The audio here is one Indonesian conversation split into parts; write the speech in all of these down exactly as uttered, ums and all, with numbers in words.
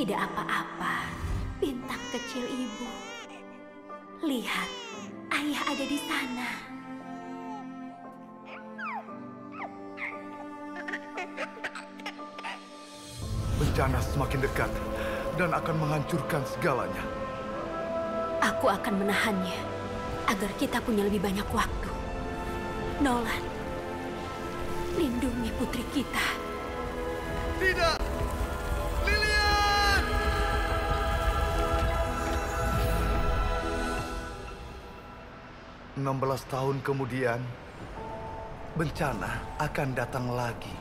Tidak apa-apa, bintang kecil ibu. Lihat, ayah ada di sana. Bencana semakin dekat dan akan menghancurkan segalanya. Aku akan menahannya agar kita punya lebih banyak waktu. Nolan, lindungi putri kita. Tidak! enam belas tahun kemudian, bencana akan datang lagi.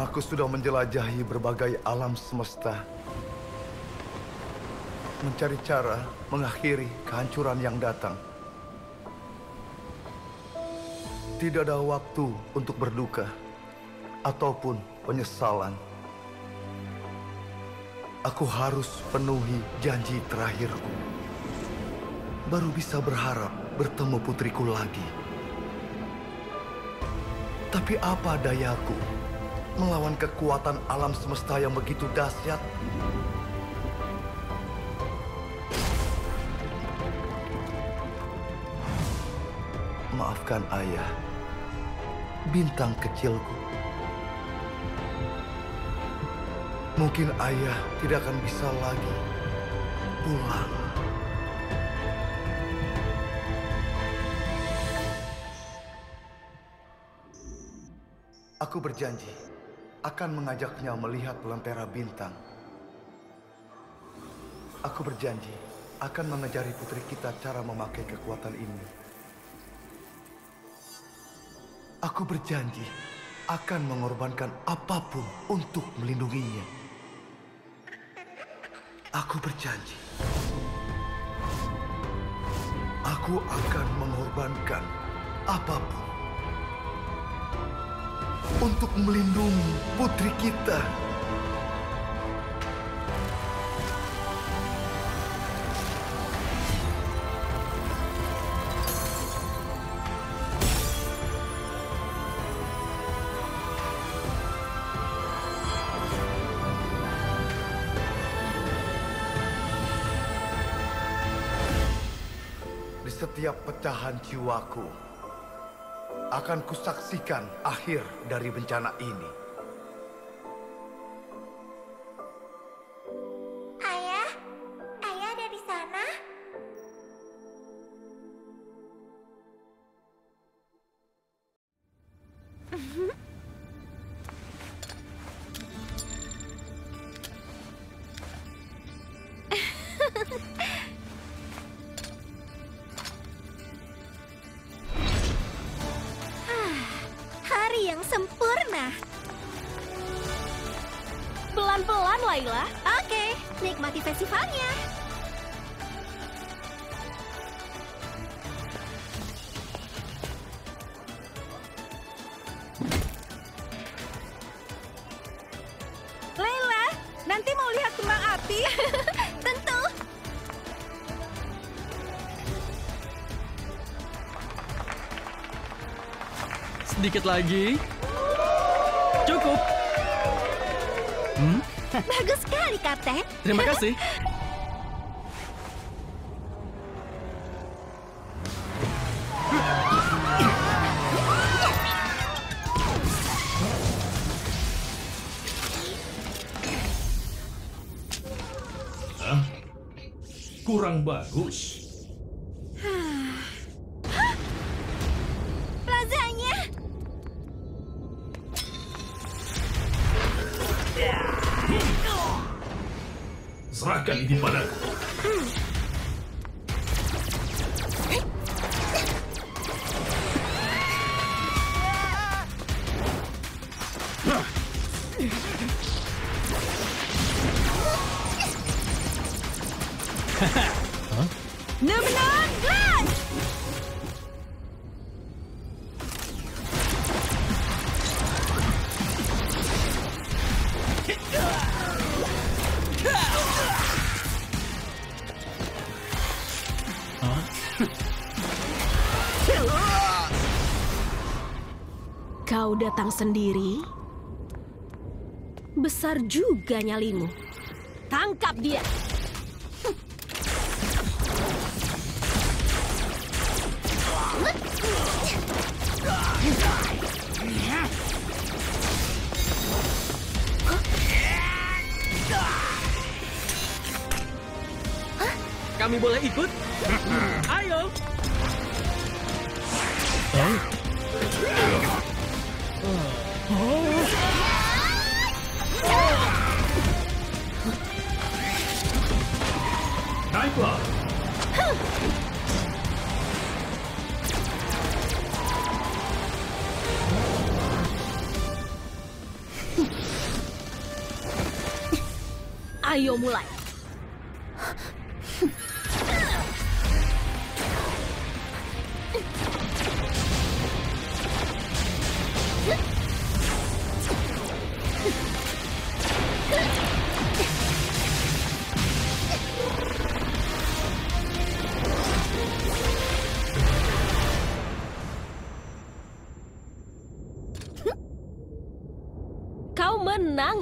Aku sudah menjelajahi berbagai alam semesta, mencari cara mengakhiri kehancuran yang datang. Tidak ada waktu untuk berduka ataupun penyesalan. Aku harus penuhi janji terakhirku. Baru bisa berharap bertemu putriku lagi. Tapi apa dayaku melawan kekuatan alam semesta yang begitu dahsyat? Maafkan ayah, bintang kecilku. Mungkin ayah tidak akan bisa lagi pulang. Aku berjanji akan mengajaknya melihat lentera bintang. Aku berjanji akan mengajari putri kita cara memakai kekuatan ini. Aku berjanji akan mengorbankan apapun untuk melindunginya. Aku berjanji. Aku akan mengorbankan apapun untuk melindungi putri kita. Di setiap pecahan jiwaku akan kusaksikan akhir dari bencana ini. Ayah, ayah ada di sana? Sempurna. Pelan-pelan, Layla. Oke, nikmati festivalnya. Layla, nanti mau lihat kembang api? Tentu. Sedikit lagi. Cukup. Hmm? Bagus sekali, Kapten. Terima kasih. Hah? Kurang bagus. Serahkan ini padaku. Hmm. Nah. Huh? Nolan, Flash! Kau datang sendiri? Besar juga nyalimu. Tangkap dia. Kami boleh ikut? Ayo. Oh. Oh. Naiklah. Ayo mulai.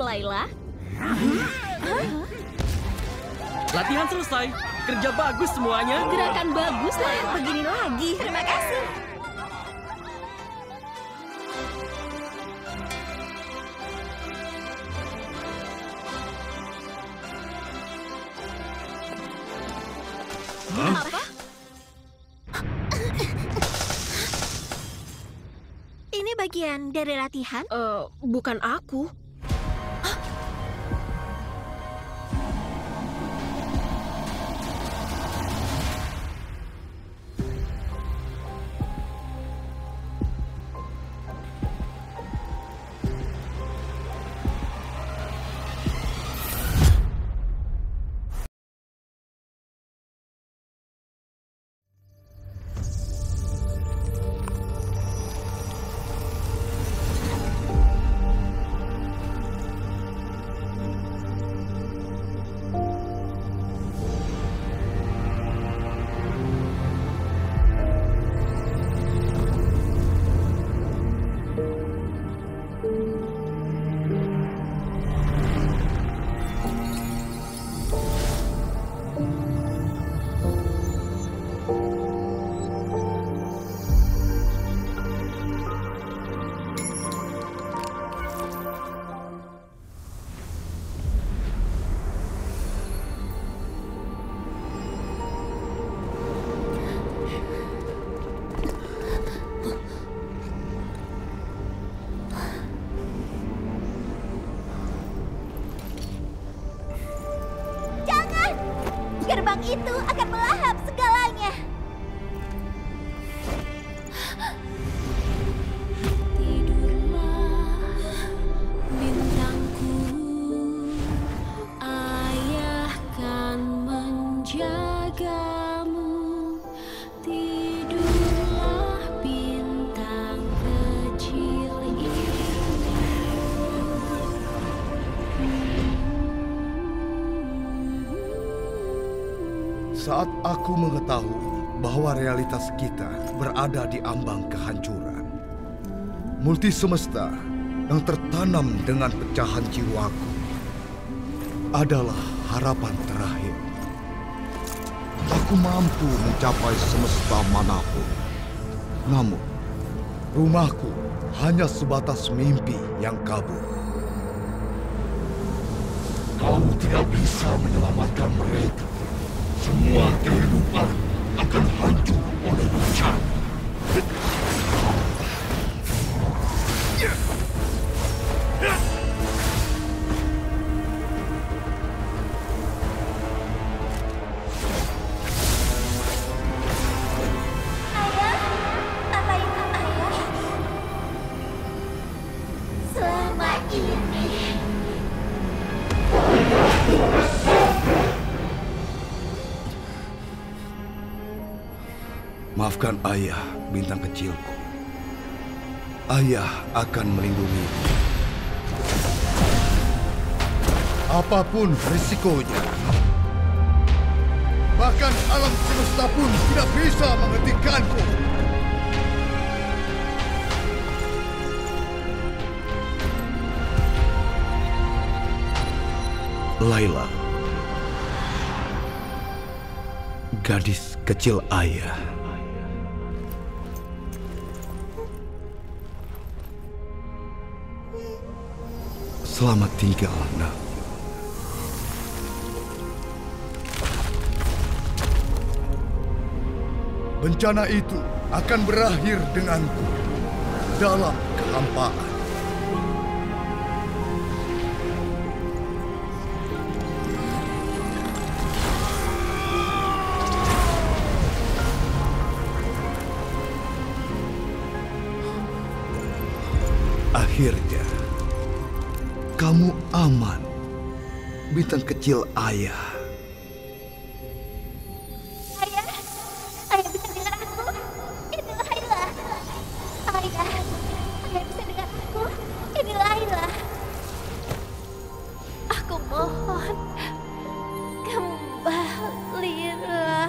Layla. Latihan selesai. Kerja bagus semuanya. Gerakan bagus, Layla. Begini lagi. Terima kasih. Huh? Apa? Ini bagian dari latihan? Uh, bukan aku. Itu akan melahap segalanya. Tidurlah bintangku, ayah kan menjagamu. Tidurlah bintang kecil ini. Saat aku mengetahui bahwa realitas kita berada di ambang kehancuran, multi semesta yang tertanam dengan pecahan jiwaku adalah harapan terakhir. Aku mampu mencapai semesta manapun. Namun, rumahku hanya sebatas mimpi yang kabur. Kamu tidak bisa menyelamatkan mereka. Semua kehidupan akan hancur oleh hujan. Maafkan ayah, bintang kecilku. Ayah akan melindungi. Apapun risikonya, bahkan alam semesta pun tidak bisa menghentikanku. Layla, gadis kecil ayah. Selamat tinggal, nak. Bencana itu akan berakhir denganku dalam kehampaan. Akhirnya, kamu aman, bintang kecil ayah. Ayah, ayah bisa dengar aku? Ini Layla. Ayah, ayah bisa dengar aku? Ini Layla. Aku mohon, kembalilah.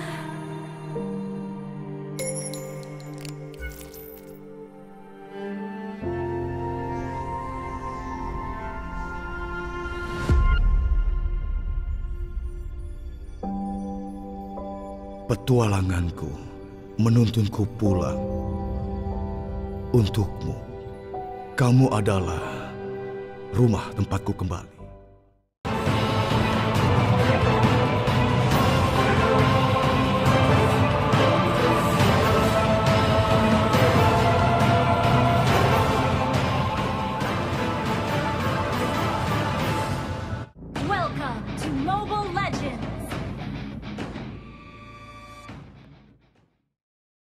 Petualanganku menuntunku pulang. Untukmu, kamu adalah rumah tempatku kembali.